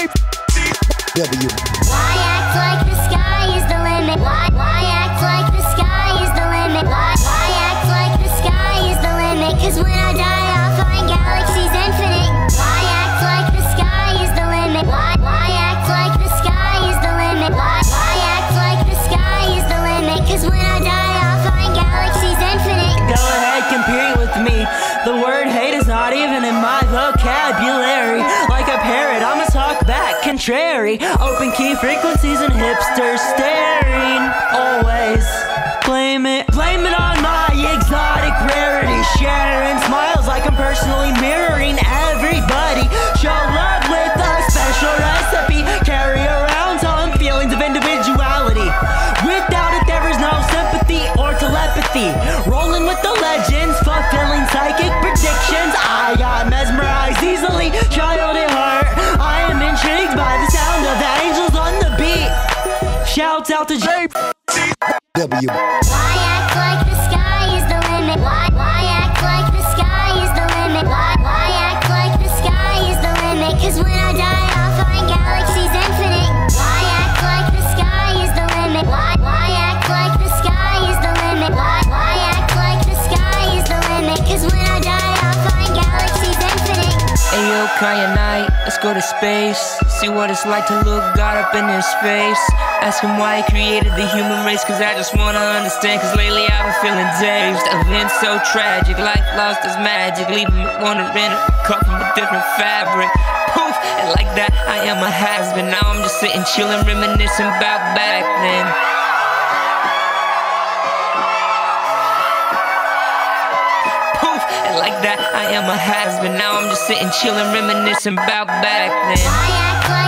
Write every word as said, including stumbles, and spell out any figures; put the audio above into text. W. Why act like the sky is the limit? Why, why act like the sky is the limit? Why, why act like the sky is the limit? Cause when I die, I'll find galaxies infinite. Why act like the sky is the limit? Why, why act like the sky is the limit? Why, why act like the sky is the limit? Cause when I die, I'll find galaxies infinite. Go ahead, compare it with me. The word hate is not even in my vocabulary. Like a parrot, I'm a back contrary, open key frequencies and hipster staring. Always blame it, blame it on my exotic rarity. Sharing smiles like I'm personally mirroring everybody. Show love with a special recipe. Carry around some feelings of individuality. Without it, there is no sympathy or telepathy. Rolling with the legends, fulfilling psychic predictions. I got mesmerized easily, child at heart. Intrigued by the sound of the angels on the beat. Shout out to J W. Why act like the sky is the limit? Why, why act like the sky is the limit? Why, why act like the sky is the limit? Cause when I die, I'll find galaxies infinite. Why act like the sky is the limit? Why, why act like the sky is the limit? Why, why act like the sky is the limit? Cause when I die, I'll find galaxies infinite. Ayo, Kyyanite. Let's go to space, see what it's like to look God up in his face. Ask him why he created the human race, cause I just wanna understand, cause lately I've been feeling dazed. Events so tragic, life lost is magic, leaving me wondering, cut from a different fabric. Poof, and like that I am a has-been. Now I'm just sitting chilling, reminiscing about back then. Like that, I am a has-been. Now I'm just sitting, chilling, reminiscing about back then.